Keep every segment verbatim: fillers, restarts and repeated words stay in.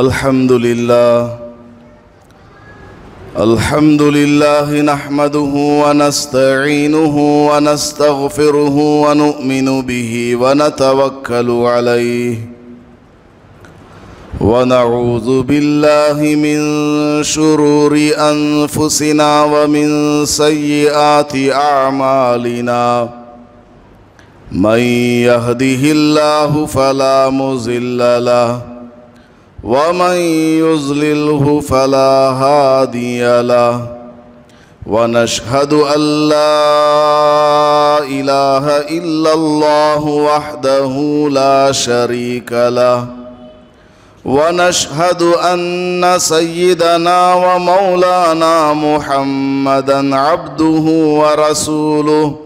अल्हम्दुलिल्लाह अल्हम्दुलिल्लाह नहमदुहु व नस्तईनुहु व नस्तगफिरुहु व नुमिनु बिही व नतवक्कलु अलैहि व नऊज़ु बिल्लाहि मिन शुरूरि अनफुसिना व मिन सय्यिआति अमालिना मन यहदिहिल्लाहु फला मुज़िल्ल लहु वमन युज़लिल्हु फला हादिय लहु व नशहदु अल्ला इलाहा इल्लल्लाहु वहदहु ला शरीक लहु व नशहदु अन्न सय्यिदना व मौलाना मुहम्मदन अब्दुहु व रसूलुहु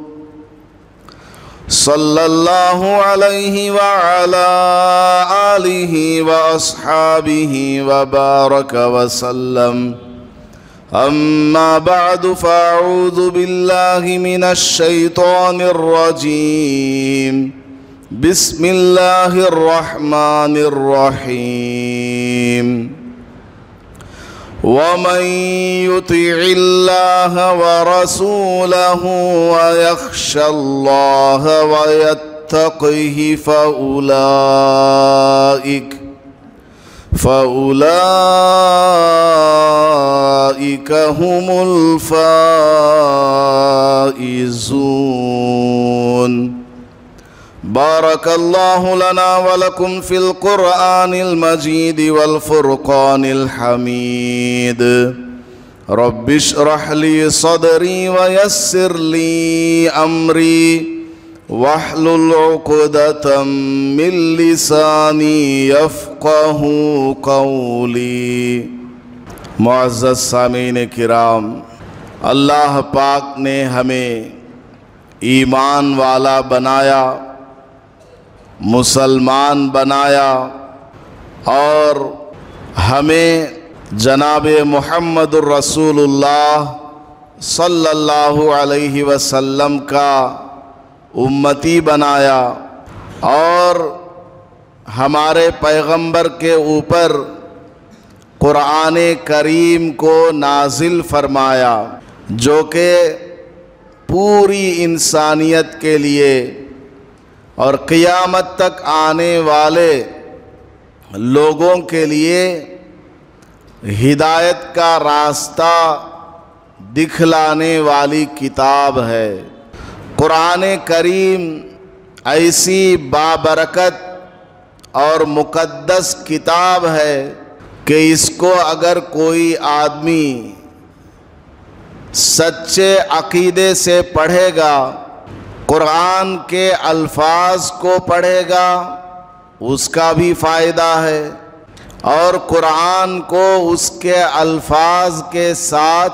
सल्लल्लाहु अलैहि व अला आलिहि व अस्हाबिहि व बारक व सल्लम। अम्मा बअद फ़अऊज़ु बिल्लाहि मिनश शैतानिर रजीम। बिस्मिल्लाहिर रहमानिर रहीम। वमन युतिइल्लाह व रसूलहु व यख्शल्लाह व यत्तक़िहि फ़उलाइक फ़उलाइक हुमुल फ़ाइज़ून। बारकल्लाहु लना व लकुम फ़िल क़ुरआनिल मजीद वल फ़ुरक़ानिल हमीद। रब्बिश्रह ली सदरी व यस्सिर ली अमरी वहलुल उक़दतम मिन लिसानी यफ़क़हू क़ौली। मुअज़्ज़ज़ सामीन किराम, अल्लाह पाक ने हमें ईमान वाला बनाया, मुसलमान बनाया और हमें जनाब मुहम्मदुर रसूलुल्लाह सल्लल्लाहु अलैहि वसल्लम का उम्मती बनाया और हमारे पैगंबर के ऊपर कुरान करीम को नाजिल फरमाया, जो कि पूरी इंसानियत के लिए और क़ियामत तक आने वाले लोगों के लिए हिदायत का रास्ता दिखलाने वाली किताब है। कुरान करीम ऐसी बाबरकत और मुक़द्दस किताब है कि इसको अगर कोई आदमी सच्चे अक़ीदे से पढ़ेगा, कुरान के अल्फाज को पढ़ेगा, उसका भी फ़ायदा है और कुरान को उसके अल्फाज के साथ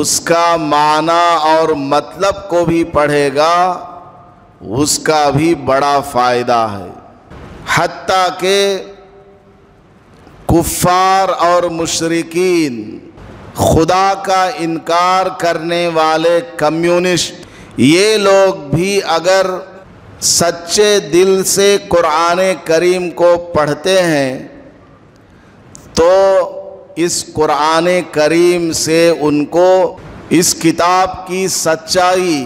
उसका माना और मतलब को भी पढ़ेगा, उसका भी बड़ा फ़ायदा है। हत्ता के कुफ़ार और मुशरिकीन, खुदा का इनकार करने वाले कम्युनिस्ट, ये लोग भी अगर सच्चे दिल से कुरान करीम को पढ़ते हैं तो इस कुरान करीम से उनको इस किताब की सच्चाई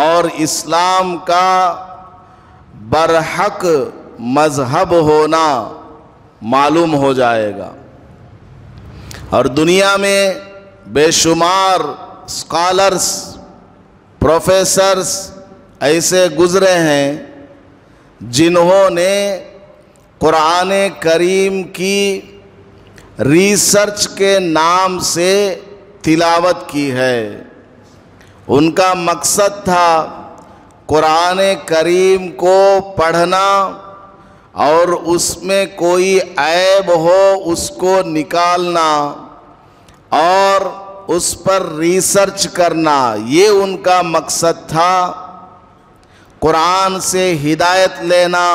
और इस्लाम का बरहक मज़हब होना मालूम हो जाएगा। और दुनिया में बेशुमार स्कॉलर्स, प्रोफेसर्स ऐसे गुज़रे हैं जिन्होंने कुरान करीम की रिसर्च के नाम से तिलावत की है। उनका मकसद था कुरान करीम को पढ़ना और उसमें कोई ऐब हो उसको निकालना और उस पर रिसर्च करना, ये उनका मकसद था। कुरान से हिदायत लेना,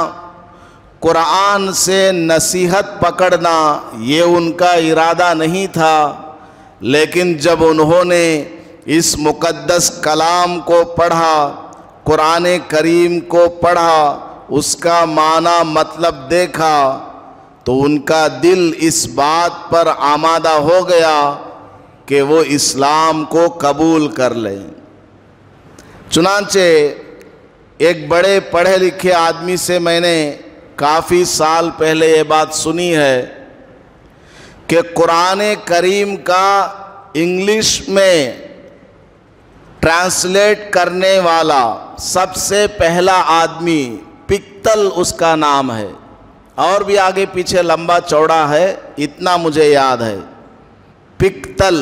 कुरान से नसीहत पकड़ना, ये उनका इरादा नहीं था। लेकिन जब उन्होंने इस मुक़द्दस कलाम को पढ़ा, कुरान करीम को पढ़ा, उसका माना मतलब देखा, तो उनका दिल इस बात पर आमादा हो गया कि वो इस्लाम को कबूल कर लें। चुनांचे एक बड़े पढ़े लिखे आदमी से मैंने काफ़ी साल पहले ये बात सुनी है कि कुरान करीम का इंग्लिश में ट्रांसलेट करने वाला सबसे पहला आदमी पिक्तल उसका नाम है, और भी आगे पीछे लंबा चौड़ा है, इतना मुझे याद है पिक्तल।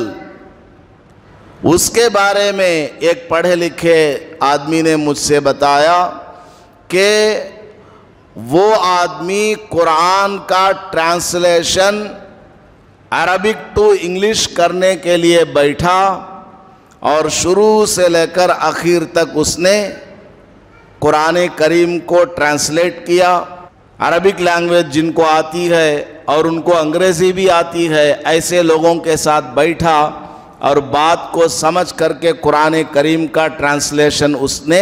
उसके बारे में एक पढ़े लिखे आदमी ने मुझसे बताया कि वो आदमी कुरान का ट्रांसलेशन अरबिक टू इंग्लिश करने के लिए बैठा और शुरू से लेकर आखिर तक उसने कुरान करीम को ट्रांसलेट किया। अरबिक लैंग्वेज जिनको आती है और उनको अंग्रेज़ी भी आती है, ऐसे लोगों के साथ बैठा और बात को समझ करके कुरान करीम का ट्रांसलेशन उसने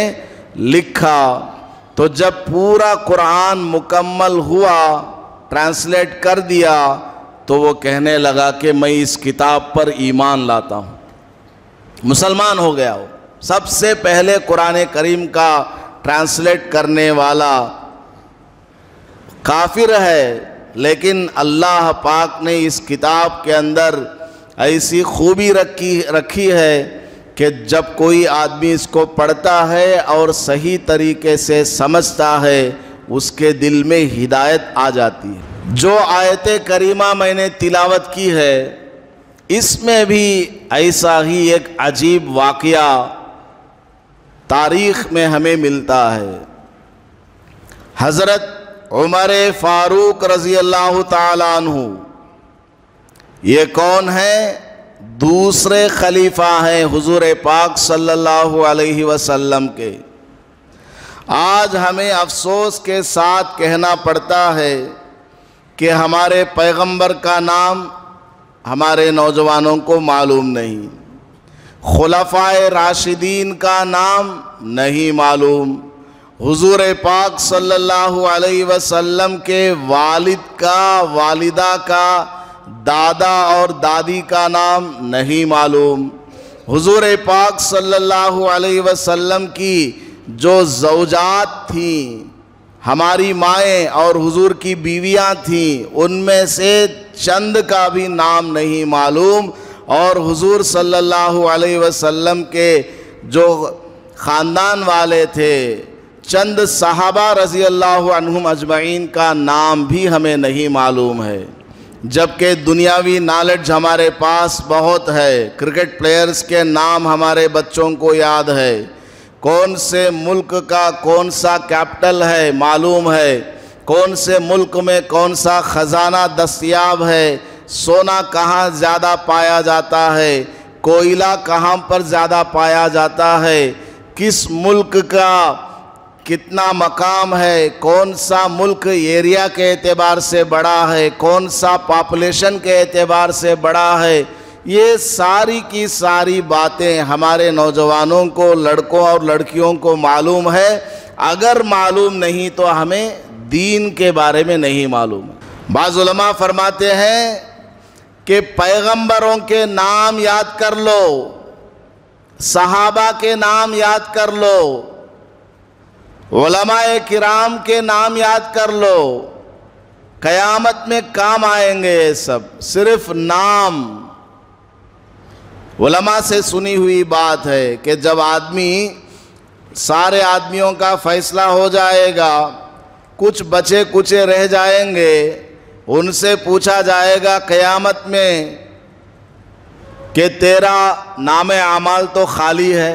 लिखा। तो जब पूरा कुरान मुकम्मल हुआ, ट्रांसलेट कर दिया, तो वो कहने लगा कि मैं इस किताब पर ईमान लाता हूँ, मुसलमान हो गया हो। सबसे पहले कुरान करीम का ट्रांसलेट करने वाला काफिर है, लेकिन अल्लाह पाक ने इस किताब के अंदर ऐसी खूबी रखी रखी है कि जब कोई आदमी इसको पढ़ता है और सही तरीके से समझता है, उसके दिल में हिदायत आ जाती है। जो आयते करीमा मैंने तिलावत की है, इसमें भी ऐसा ही एक अजीब वाक़या तारीख़ में हमें मिलता है। हज़रत उमर फ़ारूक रज़ी अल्लाह ताला अन्हु, ये कौन है? दूसरे खलीफा हैं हुजूर पाक सल्लल्लाहु अलैहि वसल्लम के। आज हमें अफ़सोस के साथ कहना पड़ता है कि हमारे पैगंबर का नाम हमारे नौजवानों को मालूम नहीं, खुलफाए राशिदीन का नाम नहीं मालूम, हुजूर पाक सल्लल्लाहु अलैहि वसल्लम के वालिद का, वालिदा का, दादा और दादी का नाम नहीं मालूम, हुजूर पाक सल्लल्लाहु अलैहि वसल्लम की जो ज़ौजात थीं, हमारी माएँ और हुजूर की बीवियाँ थीं, उनमें से चंद का भी नाम नहीं मालूम, और हुजूर सल्लल्लाहु अलैहि वसल्लम के जो ख़ानदान वाले थे, चंद सहाबा रज़ी अल्लाहु अन्हुम अजमईन का नाम भी हमें नहीं मालूम है। जबकि दुनियावी नॉलेज हमारे पास बहुत है, क्रिकेट प्लेयर्स के नाम हमारे बच्चों को याद है, कौन से मुल्क का कौन सा कैपिटल है मालूम है, कौन से मुल्क में कौन सा ख़जाना दस्तियाब है, सोना कहाँ ज़्यादा पाया जाता है, कोयला कहाँ पर ज़्यादा पाया जाता है, किस मुल्क का कितना मकाम है, कौन सा मुल्क एरिया के एतबार से बड़ा है, कौन सा पॉपुलेशन के एतबार से बड़ा है, ये सारी की सारी बातें हमारे नौजवानों को, लड़कों और लड़कियों को मालूम है। अगर मालूम नहीं तो हमें दीन के बारे में नहीं मालूम। बाज़ उलमा फरमाते हैं कि पैगंबरों के नाम याद कर लो, सहाबा के नाम याद कर लो, उलमाए किराम के नाम याद कर लो, क़यामत में काम आएंगे ये सब। सिर्फ नाम। उलमा से सुनी हुई बात है कि जब आदमी, सारे आदमियों का फैसला हो जाएगा, कुछ बचे कुचे रह जाएंगे, उनसे पूछा जाएगा क़यामत में कि तेरा नाम अमाल तो खाली है,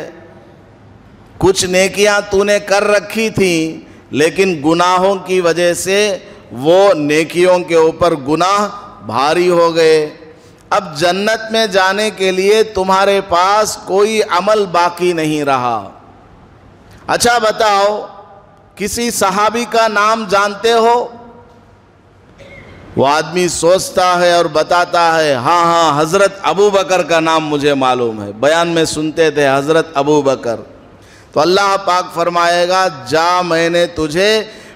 कुछ नेकियां तूने कर रखी थी, लेकिन गुनाहों की वजह से वो नेकियों के ऊपर गुनाह भारी हो गए। अब जन्नत में जाने के लिए तुम्हारे पास कोई अमल बाकी नहीं रहा। अच्छा बताओ, किसी सहाबी का नाम जानते हो? वो आदमी सोचता है और बताता है, हाँ हाँ हज़रत अबू बकर का नाम मुझे मालूम है, बयान में सुनते थे हज़रत अबू बकर। तो अल्लाह पाक फरमाएगा, जा मैंने तुझे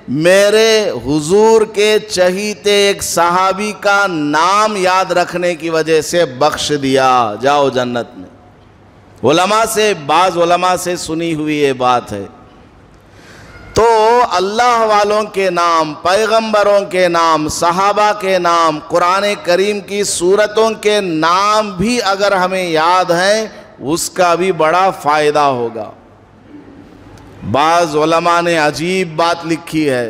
मेरे हुजूर के चहीते एक सहाबी का नाम याद रखने की वजह से बख्श दिया, जाओ जन्नत में। उलमा से, बाज़ उलमा से सुनी हुई ये बात है। तो अल्लाह वालों के नाम, पैगंबरों के नाम, सहाबा के नाम, कुरान करीम की सूरतों के नाम भी अगर हमें याद हैं उसका भी बड़ा फ़ायदा होगा। बाज़ उलमा ने अजीब बात लिखी है,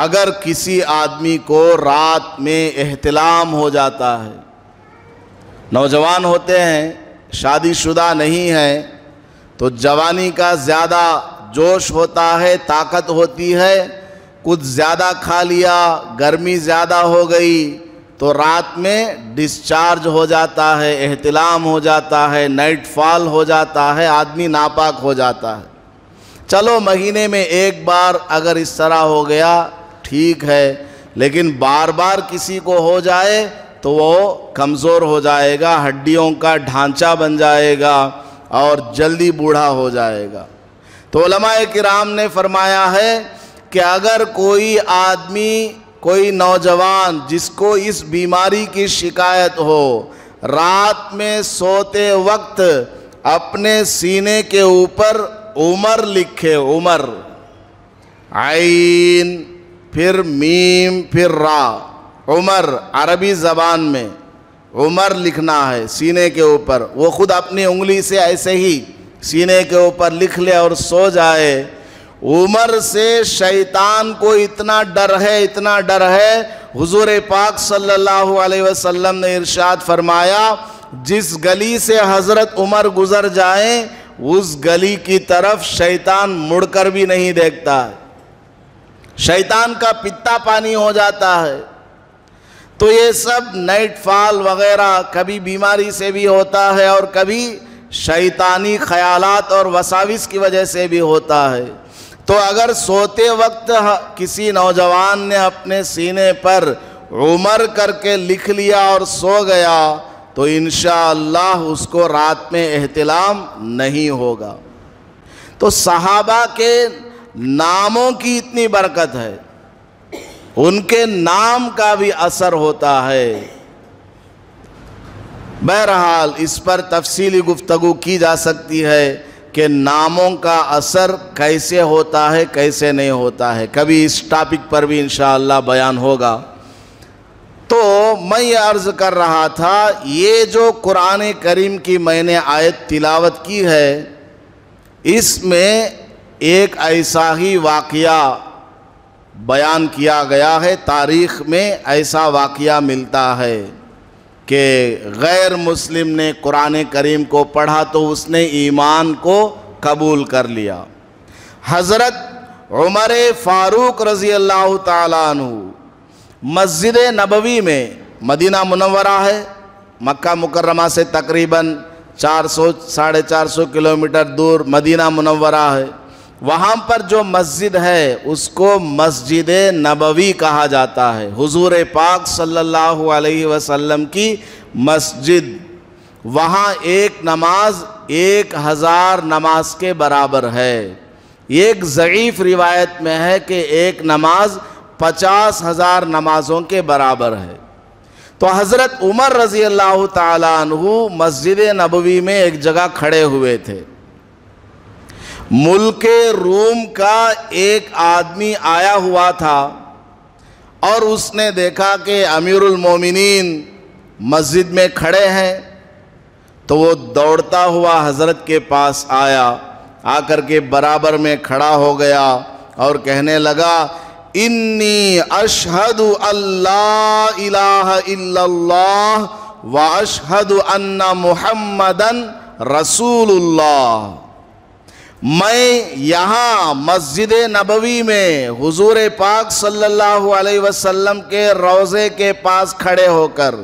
अगर किसी आदमी को रात में एहतिलाम हो जाता है, नौजवान होते हैं, शादीशुदा नहीं हैं, तो जवानी का ज़्यादा जोश होता है, ताकत होती है, कुछ ज़्यादा खा लिया, गर्मी ज़्यादा हो गई तो रात में डिस्चार्ज हो जाता है, एहतिलाम हो जाता है, नाइट फॉल हो जाता है, आदमी नापाक हो जाता है। चलो महीने में एक बार अगर इस तरह हो गया ठीक है, लेकिन बार बार किसी को हो जाए तो वो कमज़ोर हो जाएगा, हड्डियों का ढांचा बन जाएगा और जल्दी बूढ़ा हो जाएगा। तो उलमाए किराम ने फरमाया है कि अगर कोई आदमी, कोई नौजवान जिसको इस बीमारी की शिकायत हो, रात में सोते वक्त अपने सीने के ऊपर उमर लिखे, उमर, आइन फिर मीम फिर रा, उमर अरबी ज़बान में उमर लिखना है सीने के ऊपर। वो खुद अपनी उंगली से ऐसे ही सीने के ऊपर लिख ले और सो जाए। उमर से शैतान को इतना डर है, इतना डर है, हुजूर पाक सल्लल्लाहु अलैहि वसल्लम ने इरशाद फरमाया, जिस गली से हज़रत उमर गुज़र जाए उस गली की तरफ शैतान मुड़कर भी नहीं देखता है, शैतान का पित्ता पानी हो जाता है। तो ये सब नाइट फॉल वगैरह कभी बीमारी से भी होता है और कभी शैतानी ख़यालात और वसाविस की वजह से भी होता है। तो अगर सोते वक्त किसी नौजवान ने अपने सीने पर उमर करके लिख लिया और सो गया तो इंशाअल्लाह उसको रात में एहतिलाम नहीं होगा। तो सहाबा के नामों की इतनी बरकत है, उनके नाम का भी असर होता है। बहरहाल इस पर तफसीली गुफ्तगू की जा सकती है के नामों का असर कैसे होता है, कैसे नहीं होता है, कभी इस टॉपिक पर भी इंशाअल्लाह बयान होगा। तो मैं ये अर्ज़ कर रहा था, ये जो कुरान करीम की मैंने आयत तिलावत की है, इसमें एक ऐसा ही वाक़या बयान किया गया है, तारीख़ में ऐसा वाक़या मिलता है कि गैर मुस्लिम ने कुरान करीम को पढ़ा तो उसने ईमान को कबूल कर लिया। हज़रत उमर फ़ारूक रज़ी अल्लाह ताला अन्हु मस्जिद नबवी में, मदीना मुनव्वरा है, मक्का मुकर्रमा से तकरीबन चार सौ साढ़े चार सौ किलोमीटर दूर मदीना मुनव्वरा है, वहाँ पर जो मस्जिद है उसको मस्जिद नबवी कहा जाता है, हुजूर पाक सल्लल्लाहु अलैहि वसल्लम की मस्जिद। वहाँ एक नमाज एक हज़ार नमाज के बराबर है। एक ज़ईफ़ रिवायत में है कि एक नमाज पचास हज़ार नमाज़ों के बराबर है। तो हज़रत उमर रज़ी अल्लाह ताला अन्हु मस्जिद नबवी में एक जगह खड़े हुए थे। मुल्क रूम का एक आदमी आया हुआ था और उसने देखा कि अमीरुल मोमिनीन मस्जिद में खड़े हैं, तो वो दौड़ता हुआ हज़रत के पास आया, आकर के बराबर में खड़ा हो गया और कहने लगा, इन्नी अशहदु अल्ला इलाहा इल्लल्लाह व अशहदु अन्ना मुहम्मदन रसूलुल्लाह। मैं यहाँ मस्जिद नबवी में हुजूर पाक सल्लल्लाहु अलैहि वसल्लम के रोज़े के पास खड़े होकर,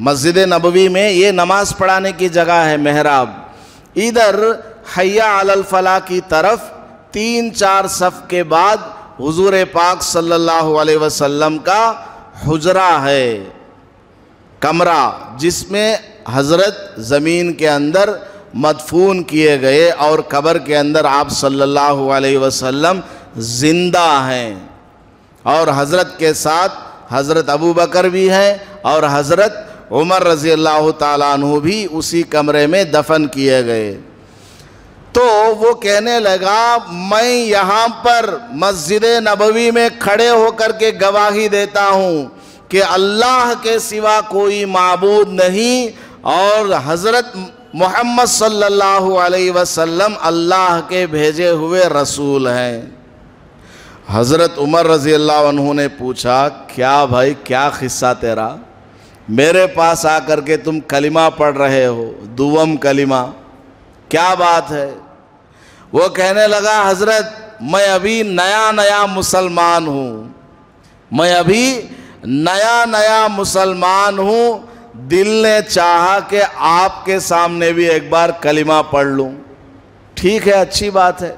मस्जिद नबवी में ये नमाज़ पढ़ाने की जगह है, मेहराब, इधर हया अलल फलाह की तरफ तीन चार सफ़ के बाद हुजूर पाक सल्लल्लाहु अलैहि वसल्लम का हुजरा है, कमरा, जिसमें हज़रत ज़मीन के अंदर मदफून किए गए और कब्र के अंदर आप सल्लल्लाहु अलैहि वसल्लम ज़िंदा हैं और हज़रत के साथ हज़रत अबू बकर भी हैं और हज़रत उमर रज़ी अल्लाह ताला अन्हु भी उसी कमरे में दफन किए गए। तो वो कहने लगा, मैं यहाँ पर मस्जिद नबवी में खड़े होकर के गवाही देता हूँ कि अल्लाह के सिवा कोई माबूद नहीं और हज़रत मोहम्मद सल्लल्लाहु अलैहि वसल्लम अल्लाह के भेजे हुए रसूल हैं। हज़रत उमर रज़ी अल्लाह अन्हु ने पूछा, क्या भाई क्या क़िस्सा तेरा, मेरे पास आकर के तुम कलिमा पढ़ रहे हो, दुवम कलिमा, क्या बात है? वो कहने लगा, हज़रत मैं अभी नया नया मुसलमान हूँ, मैं अभी नया नया मुसलमान हूँ, दिल ने चाहा कि आपके सामने भी एक बार कलिमा पढ़ लूँ। ठीक है, अच्छी बात है।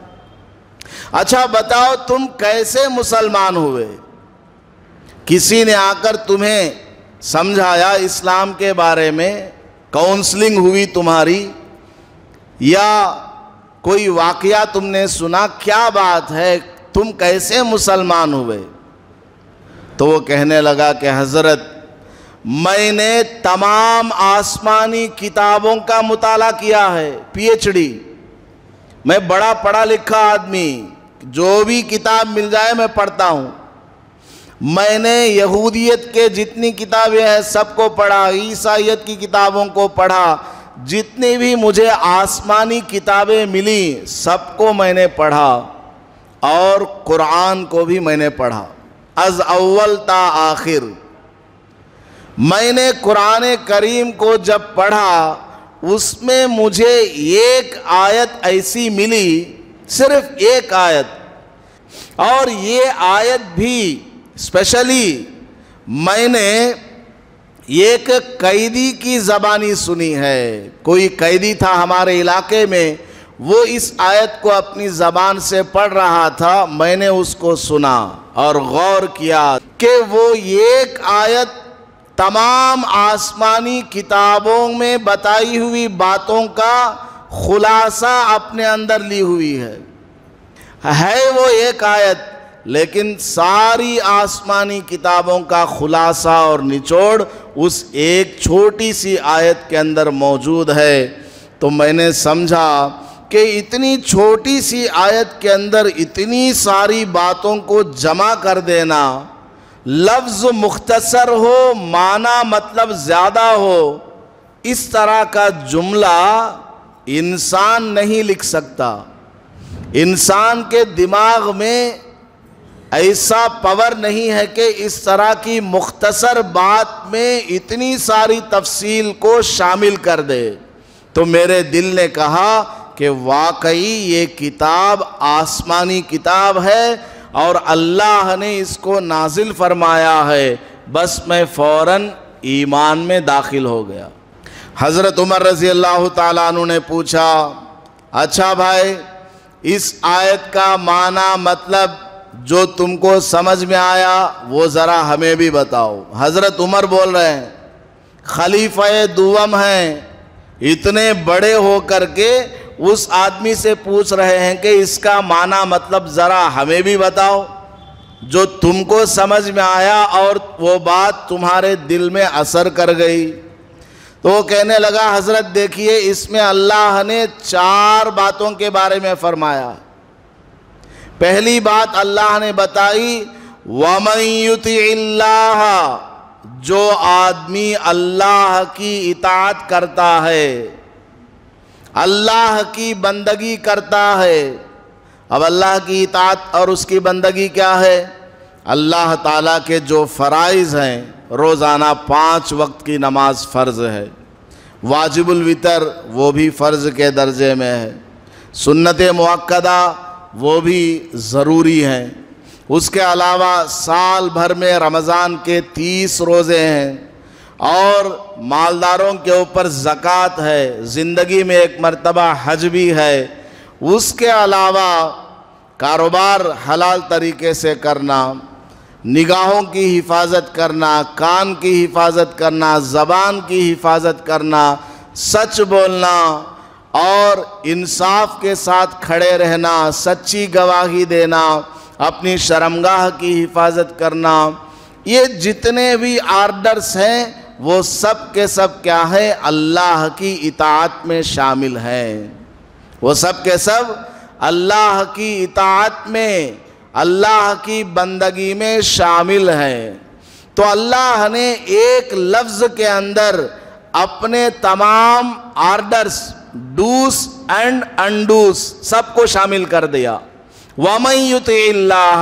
अच्छा बताओ तुम कैसे मुसलमान हुए? किसी ने आकर तुम्हें समझाया इस्लाम के बारे में? काउंसलिंग हुई तुम्हारी या कोई वाकया तुमने सुना? क्या बात है, तुम कैसे मुसलमान हुए? तो वो कहने लगा कि हज़रत मैंने तमाम आसमानी किताबों का मुताला किया है, पीएचडी, मैं बड़ा पढ़ा लिखा आदमी, जो भी किताब मिल जाए मैं पढ़ता हूँ। मैंने यहूदियत के जितनी किताबें हैं सबको पढ़ा, ईसाईयत की किताबों को पढ़ा, जितनी भी मुझे आसमानी किताबें मिली सबको मैंने पढ़ा और कुरान को भी मैंने पढ़ा, अज अव्वल ता आखिर। मैंने कुरान करीम को जब पढ़ा उसमें मुझे एक आयत ऐसी मिली, सिर्फ एक आयत, और ये आयत भी स्पेशली मैंने एक कैदी की ज़बानी सुनी है। कोई कैदी था हमारे इलाके में, वो इस आयत को अपनी ज़बान से पढ़ रहा था, मैंने उसको सुना और गौर किया कि वो एक आयत तमाम आसमानी किताबों में बताई हुई बातों का खुलासा अपने अंदर ली हुई है। है वो एक आयत, लेकिन सारी आसमानी किताबों का खुलासा और निचोड़ उस एक छोटी सी आयत के अंदर मौजूद है। तो मैंने समझा कि इतनी छोटी सी आयत के अंदर इतनी सारी बातों को जमा कर देना, लफ्ज़ मुख्तसर हो, माना मतलब ज़्यादा हो, इस तरह का जुमला इंसान नहीं लिख सकता। इंसान के दिमाग में ऐसा पावर नहीं है कि इस तरह की मुख्तसर बात में इतनी सारी तफसील को शामिल कर दे। तो मेरे दिल ने कहा कि वाकई ये किताब आसमानी किताब है और अल्लाह ने इसको नाजिल फरमाया है। बस मैं फ़ौरन ईमान में दाखिल हो गया। हज़रत उमर रज़ी अल्लाह ताला अन्हु ने पूछा, अच्छा भाई इस आयत का माना मतलब जो तुमको समझ में आया वो ज़रा हमें भी बताओ। हज़रत उमर बोल रहे हैं, खलीफा दुवम हैं, इतने बड़े होकर के उस आदमी से पूछ रहे हैं कि इसका माना मतलब ज़रा हमें भी बताओ जो तुमको समझ में आया और वो बात तुम्हारे दिल में असर कर गई। तो वो कहने लगा, हज़रत देखिए इसमें अल्लाह ने चार बातों के बारे में फरमाया। पहली बात अल्लाह ने बताई, वमन युतिल्लाह, जो आदमी अल्लाह की इताअत करता है, अल्लाह की बंदगी करता है। अब अल्लाह की इताअत और उसकी बंदगी क्या है? अल्लाह ताला के जो फ़राइज़ हैं, रोज़ाना पाँच वक्त की नमाज फ़र्ज़ है, वाजिबुल वितर वो भी फ़र्ज़ के दर्जे में है, सुन्नत मुअक्कदा वो भी ज़रूरी हैं, उसके अलावा साल भर में रमज़ान के तीस रोज़े हैं और मालदारों के ऊपर ज़कात है, ज़िंदगी में एक मरतबा हज भी है, उसके अलावा कारोबार हलाल तरीके से करना, निगाहों की हिफाजत करना, कान की हिफाजत करना, ज़बान की हिफाजत करना, सच बोलना और इंसाफ के साथ खड़े रहना, सच्ची गवाही देना, अपनी शर्मगाह की हिफाजत करना, ये जितने भी आर्डर्स हैं वो सब के सब क्या है, अल्लाह की इताअत में शामिल हैं। वो सब के सब अल्लाह की इताअत में, अल्लाह की बंदगी में शामिल हैं। तो अल्लाह ने एक लफ्ज़ के अंदर अपने तमाम आर्डर्स डूस एंड अनडूस सबको शामिल कर दिया। वमन युतिल्लाह,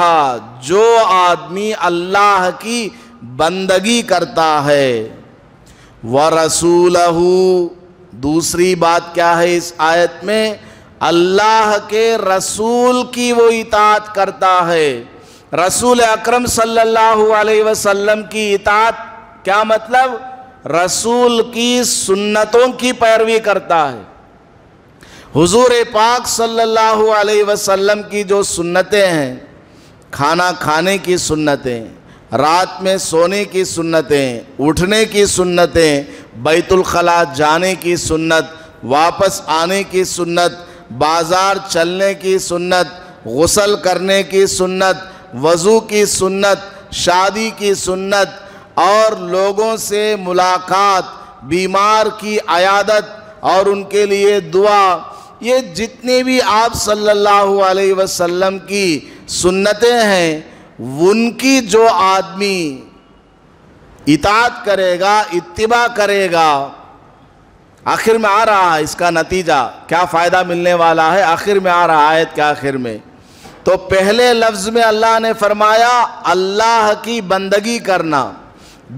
जो आदमी अल्लाह की बंदगी करता है, व रसूलहू, दूसरी बात क्या है इस आयत में, अल्लाह के रसूल की वो इताअत करता है। रसूल अकरम सल्लल्लाहु अलैहि वसल्लम की इताअत, क्या मतलब, रसूल की सुन्नतों की पैरवी करता है। हुजूर पाक सल्लल्लाहु अलैहि वसल्लम की जो सुन्नतें हैं, खाना खाने की सुन्नतें, रात में सोने की सुन्नतें, उठने की सुन्नतें, बैतुल खला जाने की सुन्नत, वापस आने की सुन्नत, बाज़ार चलने की सुन्नत, गुस्ल करने की सुन्नत, वज़ू की सुन्नत, शादी की सुन्नत और लोगों से मुलाकात, बीमार की अयादत और उनके लिए दुआ, ये जितनी भी आप सल्लल्लाहु अलैहि वसल्लम की सुन्नतें हैं उनकी जो आदमी इताअत करेगा, इत्तिबा करेगा, आखिर में आ रहा है इसका नतीजा क्या फ़ायदा मिलने वाला है, आखिर में आ रहा है आयत के आखिर में। तो पहले लफ्ज़ में अल्लाह ने फरमाया अल्लाह की बंदगी करना,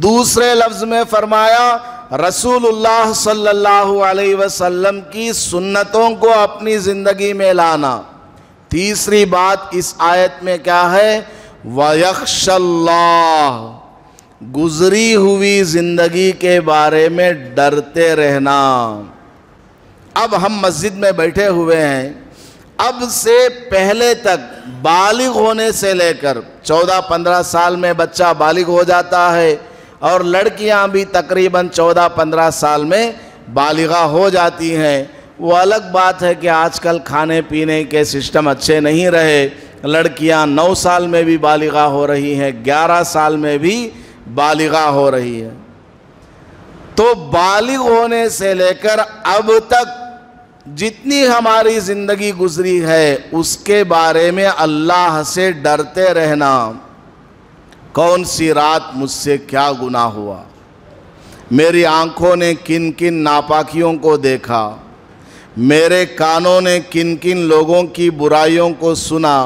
दूसरे लफ्ज़ में फरमाया रसूलुल्लाह सल्लल्लाहु अलैहि वसल्लम की सुन्नतों को अपनी ज़िंदगी में लाना, तीसरी बात इस आयत में क्या है, वयख्शल्लाह, गुजरी हुई ज़िंदगी के बारे में डरते रहना। अब हम मस्जिद में बैठे हुए हैं, अब से पहले तक बालिग होने से लेकर चौदह पंद्रह साल में बच्चा बालिग हो जाता है और लड़कियां भी तकरीबन चौदह पंद्रह साल में बालिगा हो जाती हैं। वो अलग बात है कि आजकल खाने पीने के सिस्टम अच्छे नहीं रहे, लड़कियां नौ साल में भी बालिगा हो रही हैं, ग्यारह साल में भी बालिगा हो रही है। तो बालिग होने से लेकर अब तक जितनी हमारी ज़िंदगी गुजरी है उसके बारे में अल्लाह से डरते रहना। कौन सी रात मुझसे क्या गुनाह हुआ, मेरी आँखों ने किन किन नापाकियों को देखा, मेरे कानों ने किन किन लोगों की बुराइयों को सुना,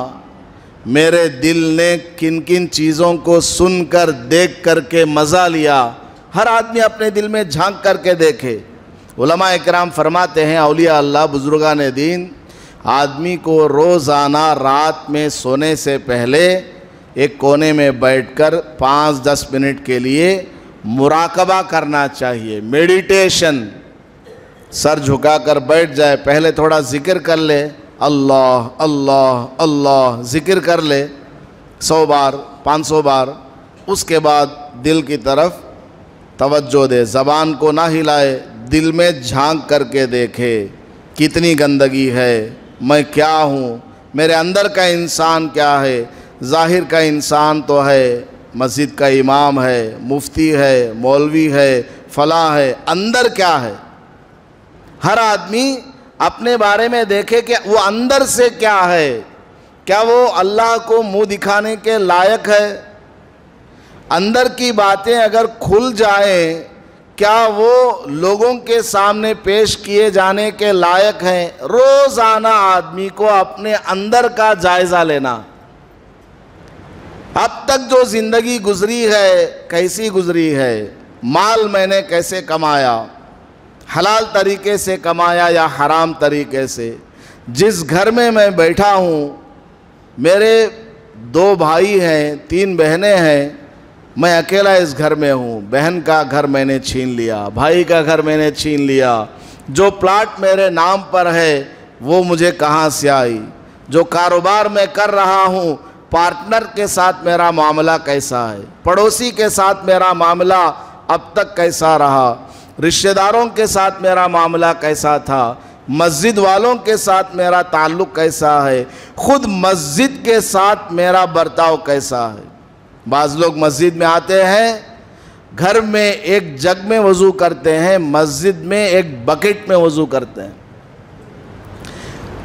मेरे दिल ने किन किन चीज़ों को सुनकर देख कर के मज़ा लिया। हर आदमी अपने दिल में झांक कर के देखे। उलमा इकराम फरमाते हैं, औलिया अल्लाह, बुजुर्गान दीन, आदमी को रोज़ाना रात में सोने से पहले एक कोने में बैठकर पाँच दस मिनट के लिए मुराकबा करना चाहिए, मेडिटेशन। सर झुकाकर बैठ जाए, पहले थोड़ा ज़िक्र कर ले, अल्लाह अल्लाह अल्लाह ज़िक्र कर ले सौ बार पाँच सौ बार। उसके बाद दिल की तरफ तवज्जो दे, ज़बान को ना हिलाए, दिल में झांक कर के देखे कितनी गंदगी है, मैं क्या हूँ, मेरे अंदर का इंसान क्या है। ज़ाहिर का इंसान तो है, मस्जिद का इमाम है, मुफ्ती है, मौलवी है, फला है, अंदर क्या है। हर आदमी अपने बारे में देखे कि वो अंदर से क्या है, क्या वो अल्लाह को मुंह दिखाने के लायक है। अंदर की बातें अगर खुल जाएं, क्या वो लोगों के सामने पेश किए जाने के लायक हैं। रोज़ाना आदमी को अपने अंदर का जायज़ा लेना, अब तक जो ज़िंदगी गुजरी है कैसी गुजरी है, माल मैंने कैसे कमाया, हलाल तरीके से कमाया या हराम तरीके से। जिस घर में मैं बैठा हूँ, मेरे दो भाई हैं, तीन बहनें हैं, मैं अकेला इस घर में हूँ। बहन का घर मैंने छीन लिया, भाई का घर मैंने छीन लिया, जो प्लाट मेरे नाम पर है वो मुझे कहाँ से आई, जो कारोबार मैं कर रहा हूँ पार्टनर के साथ मेरा मामला कैसा है, पड़ोसी के साथ मेरा मामला अब तक कैसा रहा, रिश्तेदारों के साथ मेरा मामला कैसा था, मस्जिद वालों के साथ मेरा ताल्लुक़ कैसा है, ख़ुद मस्जिद के साथ मेरा बर्ताव कैसा है। बाज़ लोग मस्जिद में आते हैं, घर में एक जग में वज़ू करते हैं, मस्जिद में एक बकेट में वज़ू करते हैं।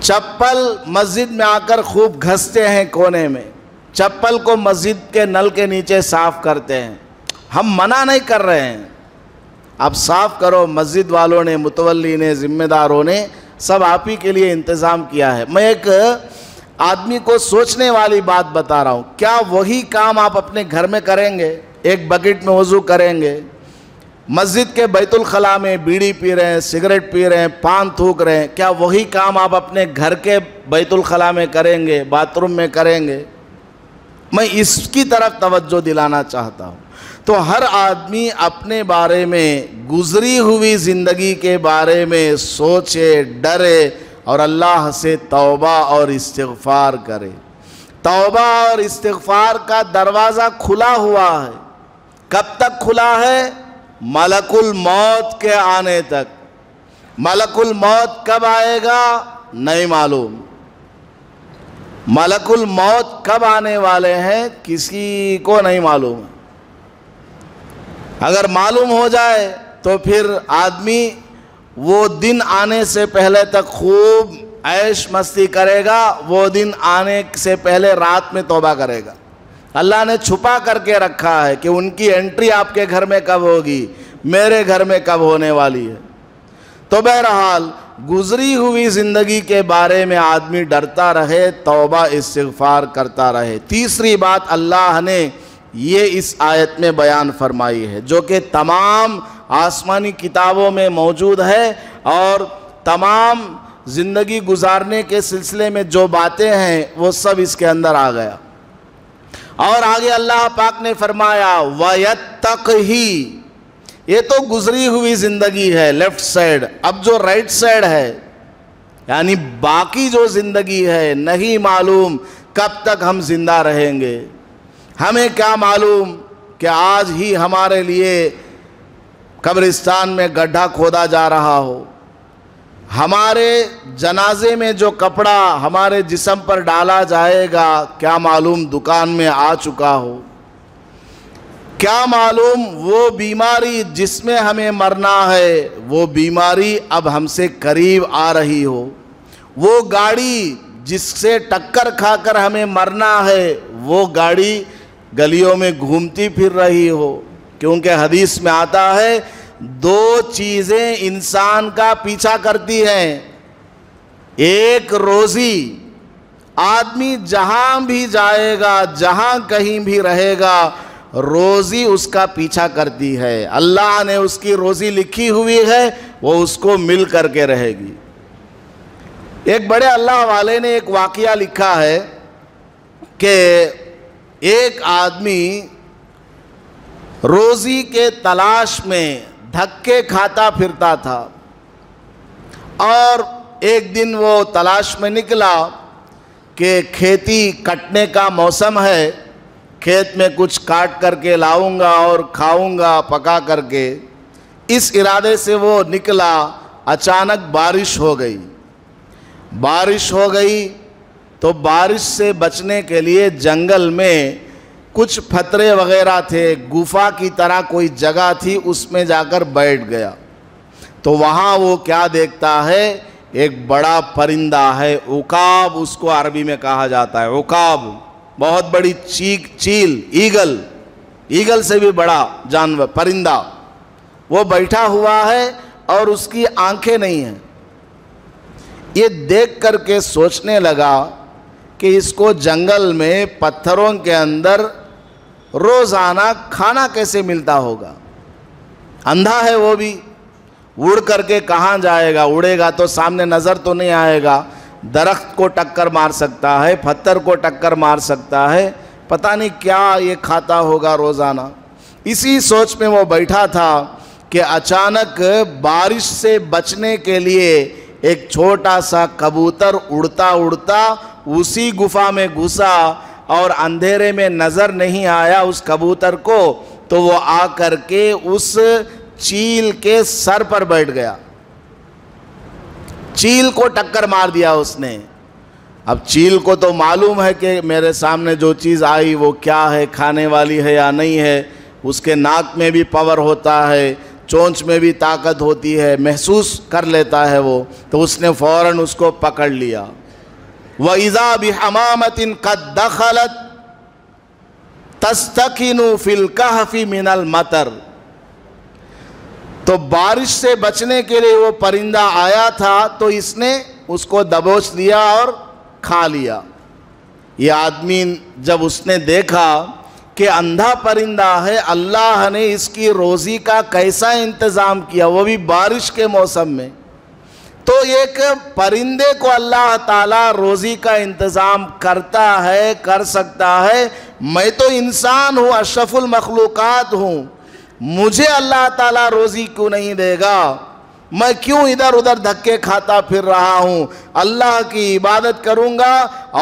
चप्पल मस्जिद में आकर खूब घसते हैं कोने में, चप्पल को मस्जिद के नल के नीचे साफ़ करते हैं। हम मना नहीं कर रहे हैं, आप साफ़ करो। मस्जिद वालों ने, मुतवल्ली ने, ज़िम्मेदारों ने सब आप ही के लिए इंतज़ाम किया है। मैं एक आदमी को सोचने वाली बात बता रहा हूँ। क्या वही काम आप अपने घर में करेंगे? एक बकेट में वज़ू करेंगे, मस्जिद के बैतुल खला में बीड़ी पी रहे हैं, सिगरेट पी रहे हैं, पान थूक रहे हैं, क्या वही काम आप अपने घर के बैतुल खला में करेंगे, बाथरूम में करेंगे? मैं इसकी तरफ तवज्जो दिलाना चाहता हूँ। तो हर आदमी अपने बारे में, गुजरी हुई ज़िंदगी के बारे में सोचे, डरे और अल्लाह से तौबा और इस्तिग़फ़ार करे। तौबा और इस्तिग़फ़ार का दरवाज़ा खुला हुआ है। कब तक खुला है? मलकुल मौत के आने तक। मलकुल मौत कब आएगा नहीं मालूम, मलकुल मौत कब आने वाले हैं किसी को नहीं मालूम। अगर मालूम हो जाए तो फिर आदमी वो दिन आने से पहले तक खूब ऐश मस्ती करेगा, वो दिन आने से पहले रात में तौबा करेगा। अल्लाह ने छुपा करके रखा है कि उनकी एंट्री आपके घर में कब होगी, मेरे घर में कब होने वाली है। तो बहरहाल गुजरी हुई ज़िंदगी के बारे में आदमी डरता रहे, तौबा इस्तिग़फ़ार करता रहे। तीसरी बात अल्लाह ने ये इस आयत में बयान फरमाई है, जो कि तमाम आसमानी किताबों में मौजूद है और तमाम ज़िंदगी गुजारने के सिलसिले में जो बातें हैं वो सब इसके अंदर आ गया। और आगे अल्लाह पाक ने फरमाया वयत्तक़ी, ये तो गुजरी हुई ज़िंदगी है लेफ़्ट साइड। अब जो राइट साइड है यानी बाकी जो ज़िंदगी है, नहीं मालूम कब तक हम ज़िंदा रहेंगे। हमें क्या मालूम कि आज ही हमारे लिए कब्रिस्तान में गड्ढा खोदा जा रहा हो, हमारे जनाजे में जो कपड़ा हमारे जिस्म पर डाला जाएगा क्या मालूम दुकान में आ चुका हो, क्या मालूम वो बीमारी जिसमें हमें मरना है वो बीमारी अब हमसे करीब आ रही हो, वो गाड़ी जिससे टक्कर खाकर हमें मरना है वो गाड़ी गलियों में घूमती फिर रही हो। क्योंकि हदीस में आता है दो चीज़ें इंसान का पीछा करती हैं, एक रोज़ी। आदमी जहाँ भी जाएगा, जहाँ कहीं भी रहेगा, रोज़ी उसका पीछा करती है। अल्लाह ने उसकी रोज़ी लिखी हुई है, वो उसको मिल करके रहेगी। एक बड़े अल्लाह वाले ने एक वाक़या लिखा है कि एक आदमी रोज़ी के तलाश में धक्के खाता फिरता था और एक दिन वो तलाश में निकला कि खेती कटने का मौसम है, खेत में कुछ काट करके लाऊंगा और खाऊंगा पका करके, इस इरादे से वो निकला। अचानक बारिश हो गई, बारिश हो गई तो बारिश से बचने के लिए जंगल में कुछ फतरे वगैरह थे, गुफा की तरह कोई जगह थी, उसमें जाकर बैठ गया। तो वहाँ वो क्या देखता है, एक बड़ा परिंदा है, उकाब उसको अरबी में कहा जाता है, उकाब बहुत बड़ी चीक चील, ईगल, ईगल से भी बड़ा जानवर, परिंदा। वो बैठा हुआ है और उसकी आंखें नहीं हैं। ये देख करके सोचने लगा कि इसको जंगल में पत्थरों के अंदर रोज़ाना खाना कैसे मिलता होगा, अंधा है वो भी, उड़ करके कहाँ जाएगा, उड़ेगा तो सामने नज़र तो नहीं आएगा, दरख्त को टक्कर मार सकता है, पत्थर को टक्कर मार सकता है, पता नहीं क्या ये खाता होगा रोज़ाना। इसी सोच में वो बैठा था कि अचानक बारिश से बचने के लिए एक छोटा सा कबूतर उड़ता उड़ता उसी गुफ़ा में घुसा और अंधेरे में नज़र नहीं आया उस कबूतर को, तो वो आ करके उस चील के सर पर बैठ गया। चील को टक्कर मार दिया उसने। अब चील को तो मालूम है कि मेरे सामने जो चीज़ आई वो क्या है, खाने वाली है या नहीं है। उसके नाक में भी पावर होता है, चोंच में भी ताकत होती है, महसूस कर लेता है वो। तो उसने फ़ौरन उसको पकड़ लिया। वइज़ा बिहमामतिन कद दखलत तस्तकिनु फिल कहफी मिनल मतर। तो बारिश से बचने के लिए वो परिंदा आया था तो इसने उसको दबोच लिया और खा लिया। ये आदमी जब उसने देखा कि अंधा परिंदा है, अल्लाह ने इसकी रोज़ी का कैसा इंतज़ाम किया, वो भी बारिश के मौसम में। तो एक परिंदे को अल्लाह ताला रोज़ी का इंतज़ाम करता है, कर सकता है। मैं तो इंसान हूँ, अशरफुल मखलूक़ात हूँ, मुझे अल्लाह ताला रोज़ी क्यों नहीं देगा? मैं क्यों इधर उधर धक्के खाता फिर रहा हूँ? अल्लाह की इबादत करूँगा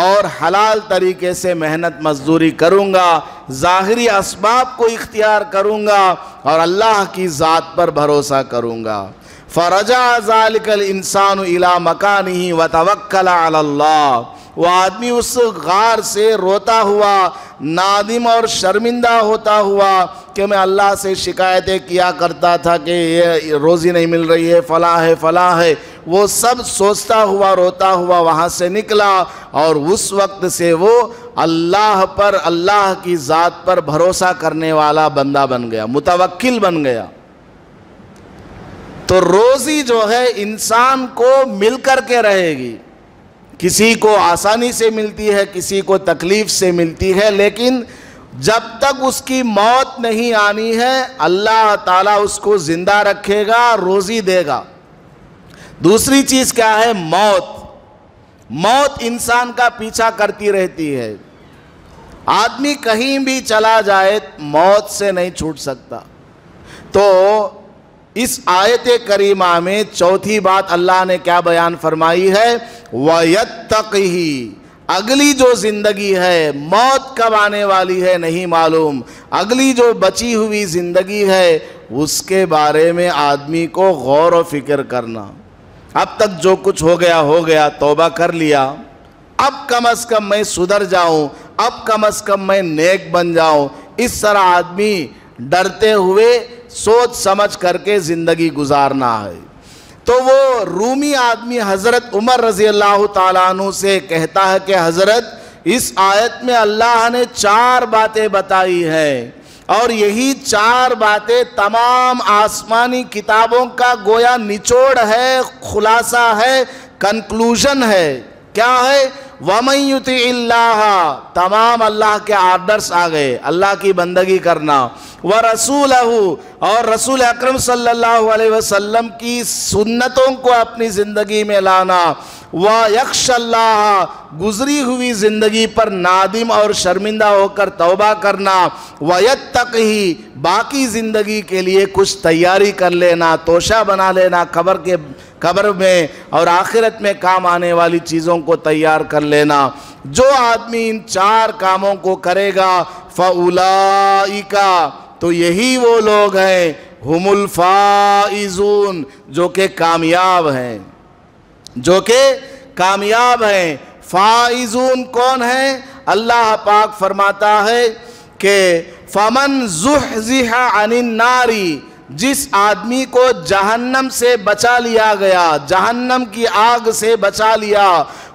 और हलाल तरीके से मेहनत मजदूरी करूँगा, ज़ाहिरी असबाब को इख्तियार करूँगा और अल्लाह की ज़ात पर भरोसा करूँगा। फ़रजा ज़ालिकल इंसानु इला मकानिही व तवक्कल अला अल्लाह। वह आदमी उस गार से रोता हुआ, नादिम और शर्मिंदा होता हुआ कि मैं अल्लाह से शिकायतें किया करता था कि ये रोज़ी नहीं मिल रही है, फ़लाँ है फ़लाँ है, वो सब सोचता हुआ रोता हुआ वहाँ से निकला। और उस वक्त से वो अल्लाह पर, अल्लाह की ज़ात पर भरोसा करने वाला बंदा बन गया, मुतवक्किल बन गया। तो रोज़ी जो है इंसान को मिल कर के रहेगी। किसी को आसानी से मिलती है, किसी को तकलीफ़ से मिलती है, लेकिन जब तक उसकी मौत नहीं आनी है अल्लाह ताला उसको ज़िंदा रखेगा, रोज़ी देगा। दूसरी चीज़ क्या है? मौत। मौत इंसान का पीछा करती रहती है। आदमी कहीं भी चला जाए मौत से नहीं छूट सकता। तो इस आयत करीमा में चौथी बात अल्लाह ने क्या बयान फरमाई है? वयत्तक़ी। अगली जो ज़िंदगी है, मौत कब आने वाली है नहीं मालूम, अगली जो बची हुई ज़िंदगी है उसके बारे में आदमी को गौर व फिक्र करना। अब तक जो कुछ हो गया हो गया, तौबा कर लिया, अब कम अज़ कम मैं सुधर जाऊं, अब कम अज़ कम मैं नेक बन जाऊं। इस तरह आदमी डरते हुए सोच समझ करके ज़िंदगी गुजारना है। तो वो रूमी आदमी हज़रत उमर रज़ी अल्लाह ताला अन्हु से कहता है कि हज़रत, इस आयत में अल्लाह ने चार बातें बताई हैं और यही चार बातें तमाम आसमानी किताबों का गोया निचोड़ है, खुलासा है, कंक्लूजन है। क्या है? वमन युतिल्लाह, तमाम अल्लाह के आर्डर्स आ गए, अल्लाह की बंदगी करना। व रसूलहू, और रसूल अकरम सल्लल्लाहु अलैहि वसल्लम की सुन्नतों को अपनी ज़िंदगी में लाना। व यख्शल्लाह, गुजरी हुई ज़िंदगी पर नादिम और शर्मिंदा होकर तौबा करना। व यत्तक़ी, बाकी ज़िंदगी के लिए कुछ तैयारी कर लेना, तोशा बना लेना कब्र के कब्र में और आखिरत में काम आने वाली चीज़ों को तैयार कर लेना। जो आदमी इन चार कामों को करेगा फ़उलाइका, तो यही वो लोग हैं हुमुल फाइजून, जो के कामयाब हैं, जो के कामयाब हैं। फाइजून कौन है? अल्लाह पाक फरमाता है कि फ़मन ज़ुहज़िहा अनिन नारी, जिस आदमी को जहन्नम से बचा लिया गया, जहन्नम की आग से बचा लिया।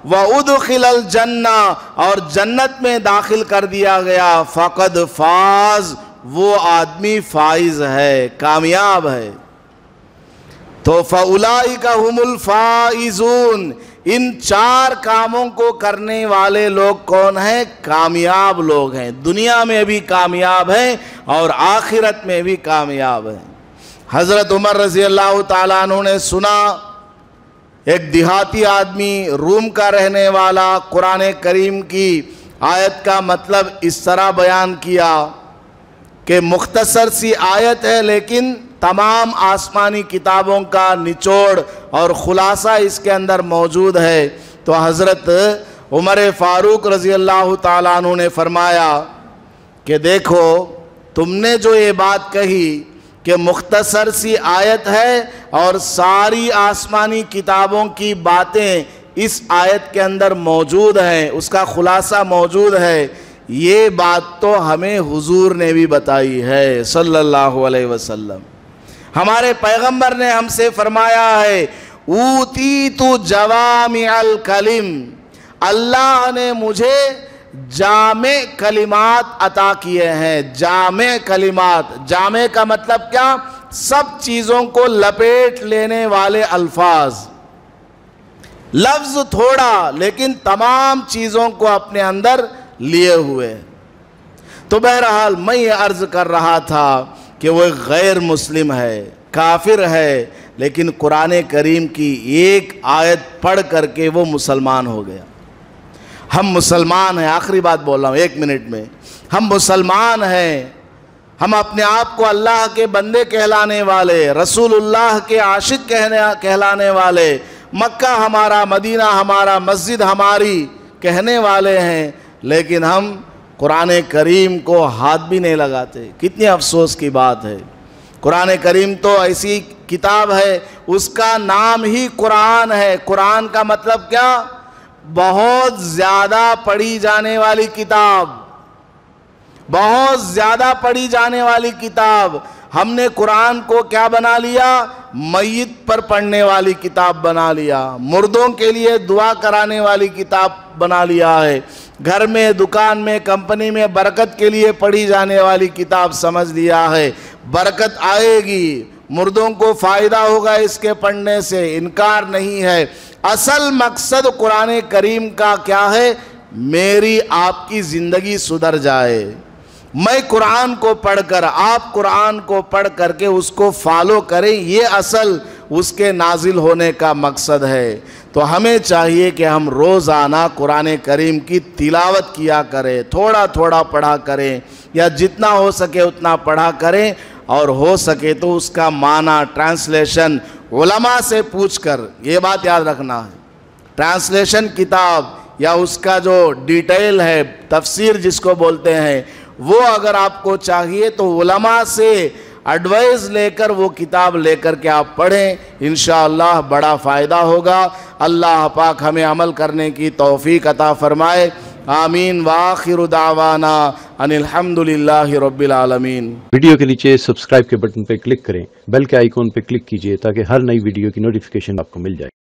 व उदखिलल जन्ना, और जन्नत में दाखिल कर दिया गया। फ़क़द फ़ाज़, वो आदमी फाइज है, कामयाब है। तो फ़उलाइका हुमुल फ़ाइज़ून, इन चार कामों को करने वाले लोग कौन हैं? कामयाब लोग हैं। दुनिया में भी कामयाब हैं और आखिरत में भी कामयाब हैं। हज़रत उमर रज़ी अल्लाह ताला अन्हु ने सुना, एक देहाती आदमी, रूम का रहने वाला, कुरान करीम की आयत का मतलब इस तरह बयान किया कि मुख्तसर सी आयत है लेकिन तमाम आसमानी किताबों का निचोड़ और ख़ुलासा इसके अंदर मौजूद है। तो हज़रत उमर फ़ारूक रज़ी अल्लाह ताला अन्हु ने फरमाया कि देखो, तुमने जो ये बात कही कि मुख्तसर सी आयत है और सारी आसमानी किताबों की बातें इस आयत के अंदर मौजूद हैं, उसका खुलासा मौजूद है। ये बात तो हमें हुजूर ने भी बताई है सल्लल्लाहु अलैहि वसल्लम। हमारे पैगंबर ने हमसे फरमाया है ऊती तो जवामी अल कलिम, अल्लाह ने मुझे जामे कलिमात अता किए हैं। जामे कलिमात, जामे का मतलब क्या? सब चीज़ों को लपेट लेने वाले अल्फाज। लफ्ज़ थोड़ा लेकिन तमाम चीज़ों को अपने अंदर लिए हुए। तो बहरहाल मैं ये अर्ज़ कर रहा था कि वो गैर मुस्लिम है, काफिर है, लेकिन कुरान करीम की एक आयत पढ़ करके वो मुसलमान हो गया। हम मुसलमान हैं, आखिरी बात बोल रहा हूँ एक मिनट में, हम मुसलमान हैं। हम अपने आप को अल्लाह के बंदे कहलाने वाले, रसूलुल्लाह के आशिक कहने कहलाने वाले, मक्का हमारा, मदीना हमारा, मस्जिद हमारी कहने वाले हैं, लेकिन हम कुरान करीम को हाथ भी नहीं लगाते। कितने अफसोस की बात है। कुरान करीम तो ऐसी किताब है, उसका नाम ही कुरान है। कुरान का मतलब क्या? बहुत ज़्यादा पढ़ी जाने वाली किताब, बहुत ज़्यादा पढ़ी जाने वाली किताब। हमने कुरान को क्या बना लिया? मय्यत पर पढ़ने वाली किताब बना लिया, मुर्दों के लिए दुआ कराने वाली किताब बना लिया है, घर में, दुकान में, कंपनी में बरकत के लिए पढ़ी जाने वाली किताब समझ लिया है। बरकत आएगी, मुर्दों को फ़ायदा होगा इसके पढ़ने से, इनकार नहीं है। असल मकसद कुरान करीम का क्या है? मेरी आपकी ज़िंदगी सुधर जाए। मैं कुरान को पढ़कर, आप कुरान को पढ़ करके उसको फॉलो करें, ये असल उसके नाजिल होने का मकसद है। तो हमें चाहिए कि हम रोज़ाना कुरान करीम की तिलावत किया करें, थोड़ा थोड़ा पढ़ा करें, या जितना हो सके उतना पढ़ा करें, और हो सके तो उसका माना, ट्रांसलेशन उलमा से पूछकर, ये बात याद रखना है, ट्रांसलेशन किताब या उसका जो डिटेल है, तफसीर जिसको बोलते हैं, वो अगर आपको चाहिए तो उलमा से एडवाइस लेकर वो किताब लेकर के आप पढ़ें। इंशाअल्लाह बड़ा फ़ायदा होगा। अल्लाह पाक हमें अमल करने की तौफीक अता फ़रमाए। आमीन। वाखिरु दावाना अनिल हम्दुलिल्लाहि रब्बिल आलमीन। वीडियो के नीचे सब्सक्राइब के बटन पर क्लिक करें, बेल के आइकॉन पर क्लिक कीजिए ताकि हर नई वीडियो की नोटिफिकेशन आपको मिल जाए।